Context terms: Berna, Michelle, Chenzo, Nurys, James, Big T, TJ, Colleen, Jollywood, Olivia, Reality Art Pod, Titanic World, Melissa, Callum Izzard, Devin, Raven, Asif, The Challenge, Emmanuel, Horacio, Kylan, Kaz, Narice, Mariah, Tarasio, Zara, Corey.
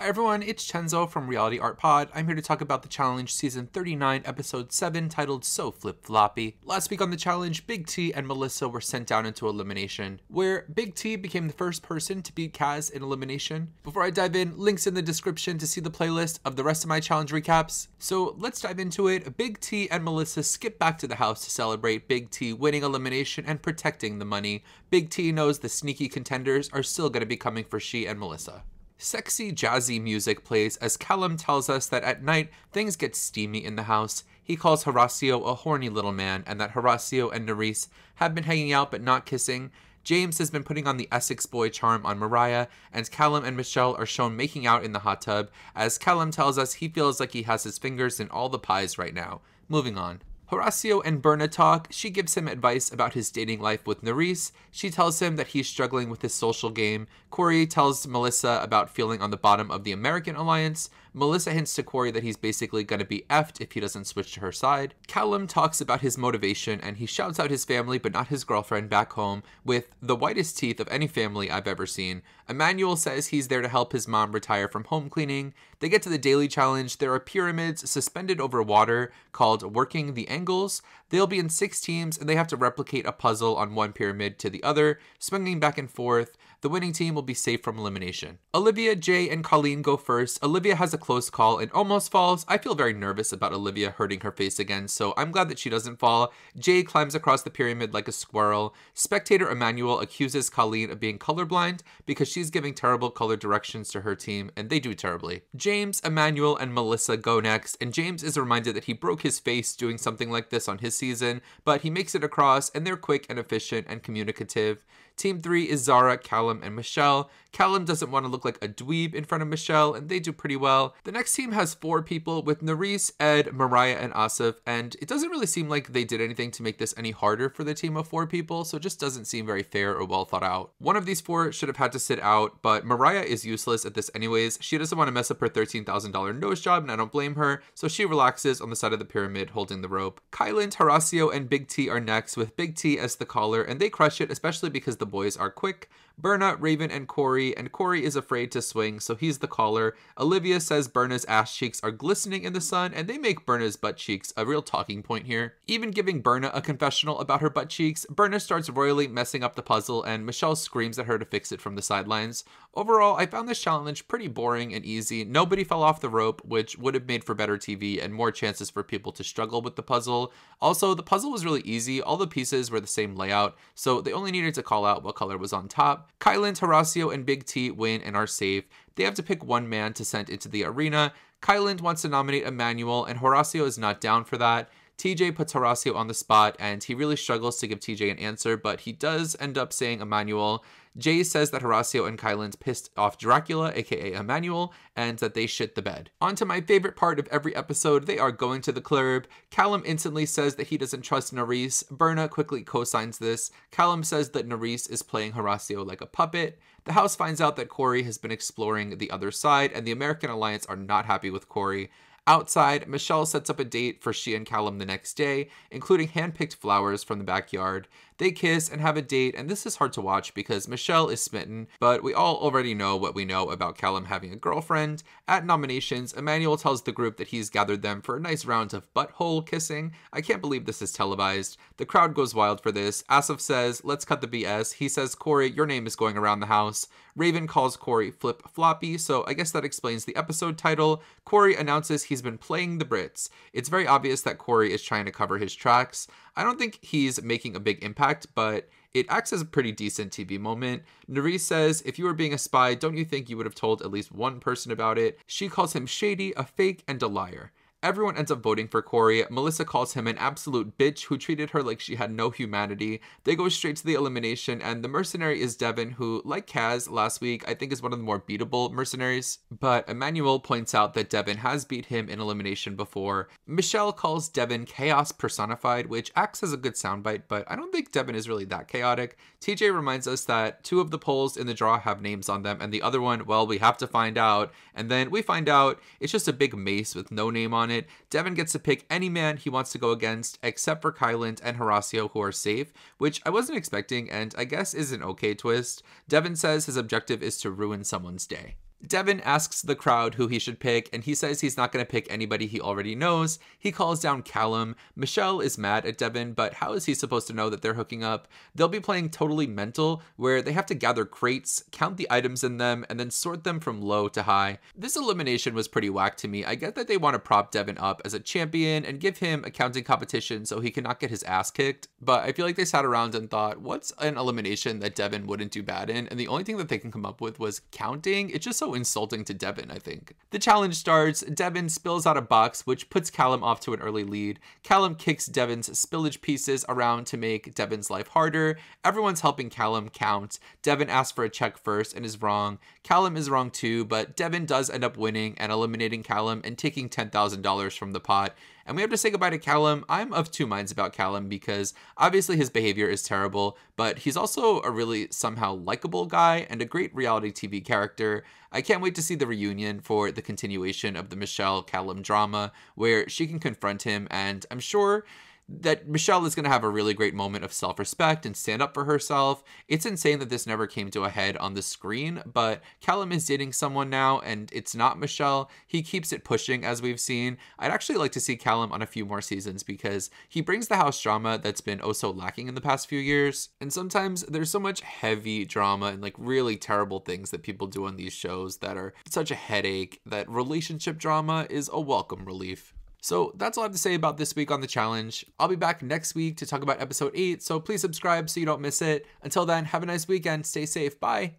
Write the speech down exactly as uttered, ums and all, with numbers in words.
Hi everyone, it's Chenzo from Reality Art Pod. I'm here to talk about the challenge season thirty-nine, episode seven, titled So Flip Floppy. Last week on the challenge, Big T and Melissa were sent down into elimination, where Big T became the first person to beat Kaz in elimination. Before I dive in, links in the description to see the playlist of the rest of my challenge recaps. So let's dive into it. Big T and Melissa skip back to the house to celebrate Big T winning elimination and protecting the money. Big T knows the sneaky contenders are still going to be coming for she and Melissa. Sexy, jazzy music plays as Callum tells us that at night, things get steamy in the house. He calls Horacio a horny little man and that Horacio and Narice have been hanging out but not kissing. James has been putting on the Essex boy charm on Mariah, and Callum and Michelle are shown making out in the hot tub as Callum tells us he feels like he has his fingers in all the pies right now. Moving on. Horacio and Berna talk. She gives him advice about his dating life with Nurys. She tells him that he's struggling with his social game. Corey tells Melissa about feeling on the bottom of the American alliance. Melissa hints to Corey that he's basically going to be effed if he doesn't switch to her side. Callum talks about his motivation and he shouts out his family but not his girlfriend back home with the whitest teeth of any family I've ever seen. Emmanuel says he's there to help his mom retire from home cleaning. They get to the daily challenge. There are pyramids suspended over water called Working the Angles. They'll be in six teams and they have to replicate a puzzle on one pyramid to the other, swinging back and forth. The winning team will be safe from elimination. Olivia, Jay, and Colleen go first. Olivia has a close call and almost falls. I feel very nervous about Olivia hurting her face again, so I'm glad that she doesn't fall. Jay climbs across the pyramid like a squirrel. Spectator Emmanuel accuses Colleen of being colorblind because she's giving terrible color directions to her team, and they do terribly. James, Emmanuel, and Melissa go next, and James is reminded that he broke his face doing something like this on his season, but he makes it across, and they're quick and efficient and communicative. Team three is Zara, Callum, and Michelle. Callum doesn't want to look like a dweeb in front of Michelle, and they do pretty well. The next team has four people with Narice, Ed, Mariah, and Asif, and it doesn't really seem like they did anything to make this any harder for the team of four people, so it just doesn't seem very fair or well thought out. One of these four should have had to sit out, but Mariah is useless at this anyways. She doesn't want to mess up her thirteen thousand dollar nose job, and I don't blame her, so she relaxes on the side of the pyramid holding the rope. Kylan, Tarasio, and Big T are next, with Big T as the caller, and they crush it, especially because the boys are quick. Berna, Raven, and Corey, and Corey is afraid to swing, so he's the caller. Olivia says Berna's ass cheeks are glistening in the sun, and they make Berna's butt cheeks a real talking point here. Even giving Berna a confessional about her butt cheeks, Berna starts royally messing up the puzzle, and Michelle screams at her to fix it from the sidelines. Overall, I found this challenge pretty boring and easy. Nobody fell off the rope, which would have made for better T V and more chances for people to struggle with the puzzle. Also, the puzzle was really easy. All the pieces were the same layout, so they only needed to call out what color was on top. Kylan, Horacio, and Big T win and are safe. They have to pick one man to send into the arena. Kylan wants to nominate Emmanuel, and Horacio is not down for that. T J puts Horacio on the spot, and he really struggles to give T J an answer, but he does end up saying Emmanuel. Jay says that Horacio and Kylan's pissed off Dracula, aka Emmanuel, and that they shit the bed. On to my favorite part of every episode, they are going to the club. Callum instantly says that he doesn't trust Narice. Berna quickly co-signs this. Callum says that Narice is playing Horacio like a puppet. The house finds out that Corey has been exploring the other side, and the American Alliance are not happy with Corey. Outside, Michelle sets up a date for she and Callum the next day, including hand-picked flowers from the backyard. They kiss and have a date, and this is hard to watch because Michelle is smitten, but we all already know what we know about Callum having a girlfriend. At nominations, Emmanuel tells the group that he's gathered them for a nice round of butthole kissing. I can't believe this is televised. The crowd goes wild for this. Asif says, let's cut the B S. He says, Corey, your name is going around the house. Raven calls Corey Flip Floppy, so I guess that explains the episode title. Corey announces he's been playing the Brits. It's very obvious that Corey is trying to cover his tracks. I don't think he's making a big impact, but it acts as a pretty decent T V moment. Narice says, if you were being a spy, don't you think you would have told at least one person about it? She calls him shady, a fake, and a liar. Everyone ends up voting for Corey. Melissa calls him an absolute bitch who treated her like she had no humanity. They go straight to the elimination, and the mercenary is Devin, who, like Kaz last week, I think is one of the more beatable mercenaries. But Emmanuel points out that Devin has beat him in elimination before. Michelle calls Devin chaos personified, which acts as a good soundbite, but I don't think Devin is really that chaotic. T J reminds us that two of the polls in the draw have names on them, and the other one, well, we have to find out. And then we find out it's just a big mace with no name on it. Devin gets to pick any man he wants to go against, except for Kylan and Horacio, who are safe, which I wasn't expecting and I guess is an okay twist. Devin says his objective is to ruin someone's day. Devin asks the crowd who he should pick, and he says he's not going to pick anybody he already knows. He calls down Callum. Michelle is mad at Devin, but how is he supposed to know that they're hooking up? They'll be playing Totally Mental, where they have to gather crates, count the items in them, and then sort them from low to high. This elimination was pretty whack to me. I get that they want to prop Devin up as a champion and give him a counting competition so he cannot get his ass kicked, but I feel like they sat around and thought, what's an elimination that Devin wouldn't do bad in? And the only thing that they can come up with was counting. It's just so insulting to Devin, I think. The challenge starts. Devin spills out a box, which puts Callum off to an early lead. Callum kicks Devin's spillage pieces around to make Devin's life harder. Everyone's helping Callum count. Devin asks for a check first and is wrong. Callum is wrong too, but Devin does end up winning and eliminating Callum and taking ten thousand dollars from the pot. And we have to say goodbye to Callum. I'm of two minds about Callum because obviously his behavior is terrible, but he's also a really somehow likable guy and a great reality T V character. I can't wait to see the reunion for the continuation of the Michelle Callum drama where she can confront him, and I'm sure that Michelle is going to have a really great moment of self-respect and stand up for herself. It's insane that this never came to a head on the screen, but Callum is dating someone now, and it's not Michelle. He keeps it pushing, as we've seen. I'd actually like to see Callum on a few more seasons because he brings the house drama that's been oh so lacking in the past few years. And sometimes there's so much heavy drama and like really terrible things that people do on these shows that are such a headache that relationship drama is a welcome relief. So that's all I have to say about this week on The Challenge. I'll be back next week to talk about episode eight, so please subscribe so you don't miss it. Until then, have a nice weekend. Stay safe. Bye.